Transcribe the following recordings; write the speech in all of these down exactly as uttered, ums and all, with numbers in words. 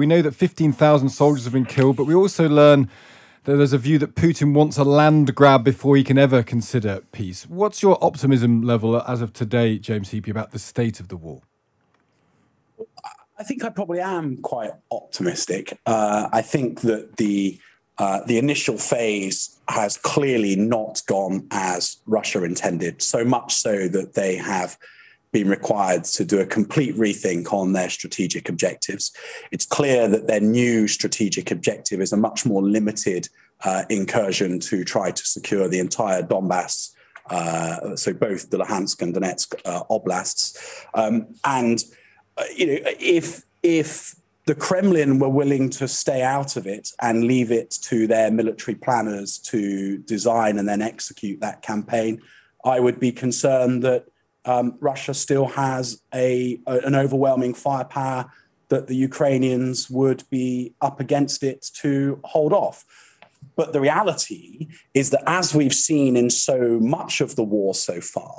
We know that fifteen thousand soldiers have been killed, but we also learn that there's a view that Putin wants a land grab before he can ever consider peace. What's your optimism level as of today, James Heappey, about the state of the war? I think I probably am quite optimistic. Uh, I think that the uh, the initial phase has clearly not gone as Russia intended, so much so that they have been required to do a complete rethink on their strategic objectives. It's clear that their new strategic objective is a much more limited uh, incursion to try to secure the entire Donbass, uh, so both the Luhansk and Donetsk uh, oblasts. Um, and, uh, you know, if, if the Kremlin were willing to stay out of it and leave it to their military planners to design and then execute that campaign, I would be concerned that Um, Russia still has a, a, an overwhelming firepower that the Ukrainians would be up against it to hold off. But the reality is that, as we've seen in so much of the war so far,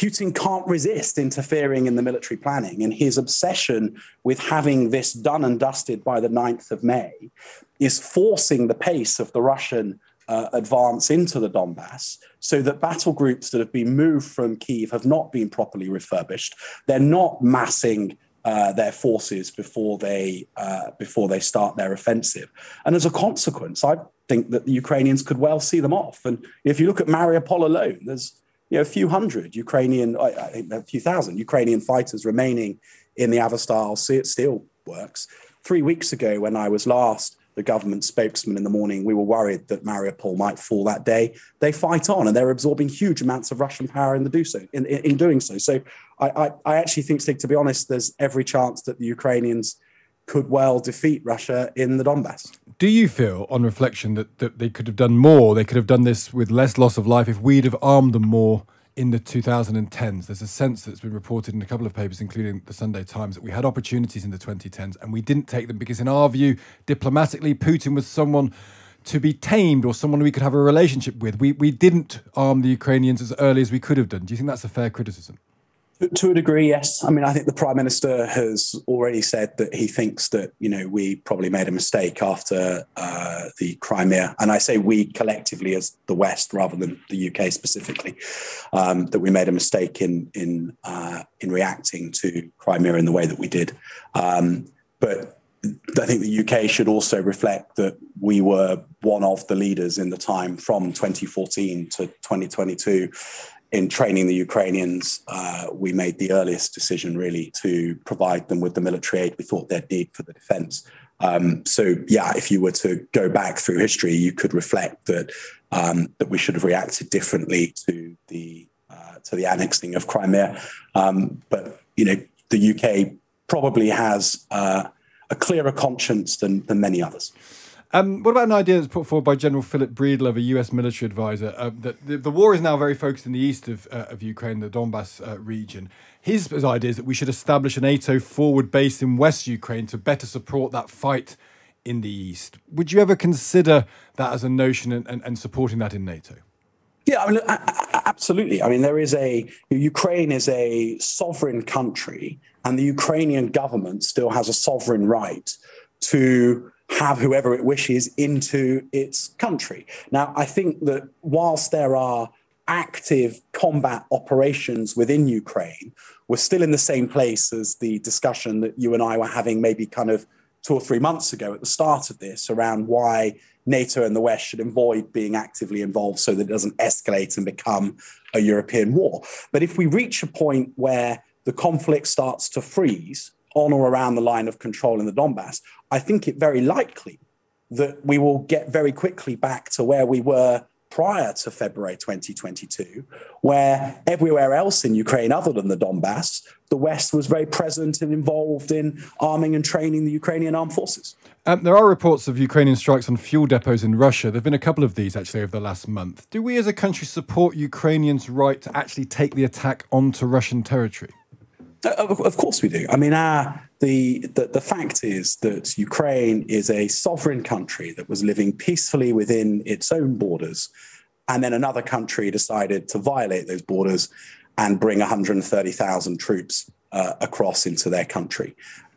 Putin can't resist interfering in the military planning, and his obsession with having this done and dusted by the ninth of May is forcing the pace of the Russian Uh, advance into the Donbass, so that battle groups that have been moved from Kyiv have not been properly refurbished. They're not massing uh, their forces before they uh, before they start their offensive. And as a consequence, I think that the Ukrainians could well see them off. And if you look at Mariupol alone, there's you know a few hundred Ukrainian, I, I think a few thousand Ukrainian fighters remaining in the Avestar steelworks. Three weeks ago, when I was last the government spokesman in the morning, we were worried that Mariupol might fall that day. They fight on, and they're absorbing huge amounts of Russian power in the do so in, in doing so. So I, I, I actually think, to be honest, there's every chance that the Ukrainians could well defeat Russia in the Donbass. Do you feel, on reflection, that, that they could have done more? They could have done this with less loss of life if we'd have armed them more in the two thousand tens. There's a sense that's been reported in a couple of papers, including the Sunday Times, that we had opportunities in the twenty tens and we didn't take them because, in our view, diplomatically, Putin was someone to be tamed or someone we could have a relationship with. We, we didn't arm the Ukrainians as early as we could have done. Do you think that's a fair criticism? To a degree, yes. I mean, I think the Prime Minister has already said that he thinks that, you know, we probably made a mistake after uh, the Crimea. And I say we collectively as the West rather than the U K specifically, um, that we made a mistake in in uh, in reacting to Crimea in the way that we did. Um, but I think the U K should also reflect that we were one of the leaders in the time from twenty fourteen to twenty twenty-two. In training the Ukrainians, uh, we made the earliest decision, really, to provide them with the military aid we thought they'd need for the defence. Um, so, yeah, if you were to go back through history, you could reflect that um, that we should have reacted differently to the uh, to the annexing of Crimea. Um, but you know, the U K probably has uh, a clearer conscience than than many others. Um, what about an idea that's put forward by General Philip Breedlove, a U S military advisor, uh, that the, the war is now very focused in the east of, uh, of Ukraine, the Donbass uh, region. His, his idea is that we should establish a NATO forward base in West Ukraine to better support that fight in the east. Would you ever consider that as a notion and, and, and supporting that in NATO? Yeah, I mean, absolutely. I mean, there is a Ukraine is a sovereign country, and the Ukrainian government still has a sovereign right to have whoever it wishes into its country. Now, I think that whilst there are active combat operations within Ukraine, we're still in the same place as the discussion that you and I were having maybe kind of two or three months ago at the start of this around why NATO and the West should avoid being actively involved so that it doesn't escalate and become a European war. But if we reach a point where the conflict starts to freeze on or around the line of control in the Donbass, I think it very likely that we will get very quickly back to where we were prior to February twenty twenty-two, where everywhere else in Ukraine other than the Donbass, the West was very present and involved in arming and training the Ukrainian armed forces. Um, there are reports of Ukrainian strikes on fuel depots in Russia. There have been a couple of these, actually, over the last month. Do we as a country support Ukrainians' right to actually take the attack onto Russian territory? Of course we do. I mean, uh, the, the the fact is that Ukraine is a sovereign country that was living peacefully within its own borders, and then another country decided to violate those borders and bring one hundred thirty thousand troops uh, across into their country.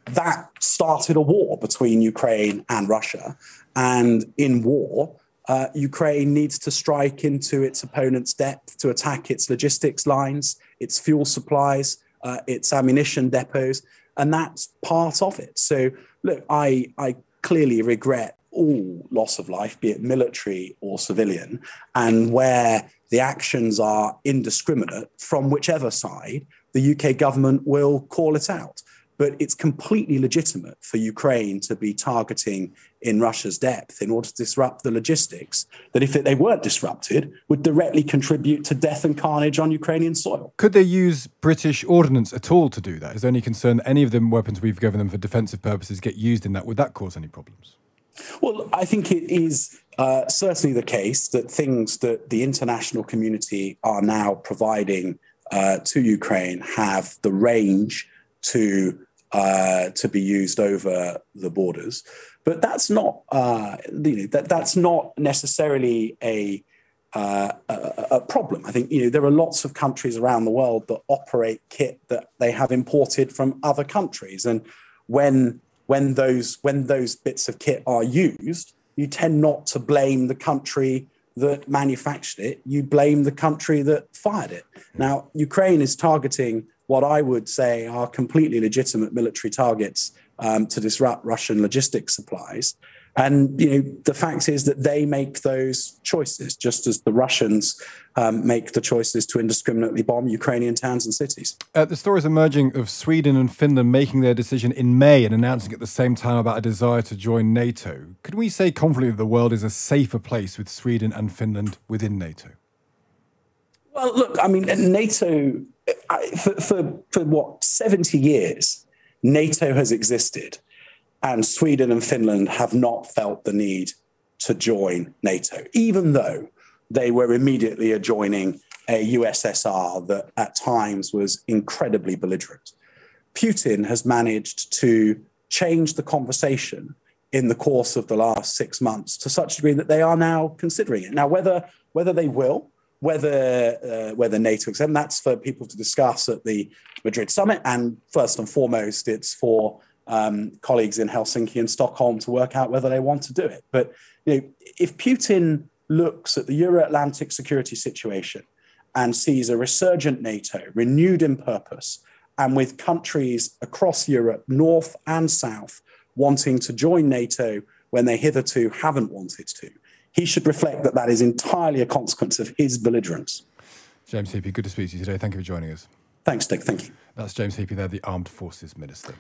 that started a war between Ukraine and Russia. And in war, uh, Ukraine needs to strike into its opponent's depth to attack its logistics lines, its fuel supplies, uh, its ammunition depots. And that's part of it. So, look, I, I clearly regret all loss of life, be it military or civilian, and where the actions are indiscriminate from whichever side, the U K government will call it out. But it's completely legitimate for Ukraine to be targeting in Russia's depth in order to disrupt the logistics that, if they weren't disrupted, would directly contribute to death and carnage on Ukrainian soil. Could they use British ordnance at all to do that? Is there any concern that any of the weapons we've given them for defensive purposes get used in that? Would that cause any problems? Well, I think it is uh, certainly the case that things that the international community are now providing uh, to Ukraine have the range to uh, to be used over the borders, but that's not uh, you know, that that's not necessarily a, uh, a a problem. I think you know there are lots of countries around the world that operate kit that they have imported from other countries, and when when those when those bits of kit are used, you tend not to blame the country that manufactured it. You blame the country that fired it. Now, Ukraine is targeting what I would say are completely legitimate military targets um, to disrupt Russian logistics supplies. And you know, the fact is that they make those choices, just as the Russians um, make the choices to indiscriminately bomb Ukrainian towns and cities. Uh, the stories emerging of Sweden and Finland making their decision in May and announcing at the same time about a desire to join NATO. Could we say confidently the world is a safer place with Sweden and Finland within NATO? Well, look, I mean, NATO, I, for, for, for what, seventy years, NATO has existed. And Sweden and Finland have not felt the need to join NATO, even though they were immediately adjoining a U S S R that at times was incredibly belligerent. Putin has managed to change the conversation in the course of the last six months to such a degree that they are now considering it. Now, whether, whether they will, whether uh, whether NATO accepts, that's for people to discuss at the Madrid summit. And first and foremost, it's for Um, colleagues in Helsinki and Stockholm to work out whether they want to do it. But you know, if Putin looks at the Euro-Atlantic security situation and sees a resurgent NATO, renewed in purpose, and with countries across Europe, north and south, wanting to join NATO when they hitherto haven't wanted to, he should reflect that that is entirely a consequence of his belligerence. James Heappey, good to speak to you today. Thank you for joining us. Thanks, Dick. Thank you. That's James Heappey there, the Armed Forces Minister.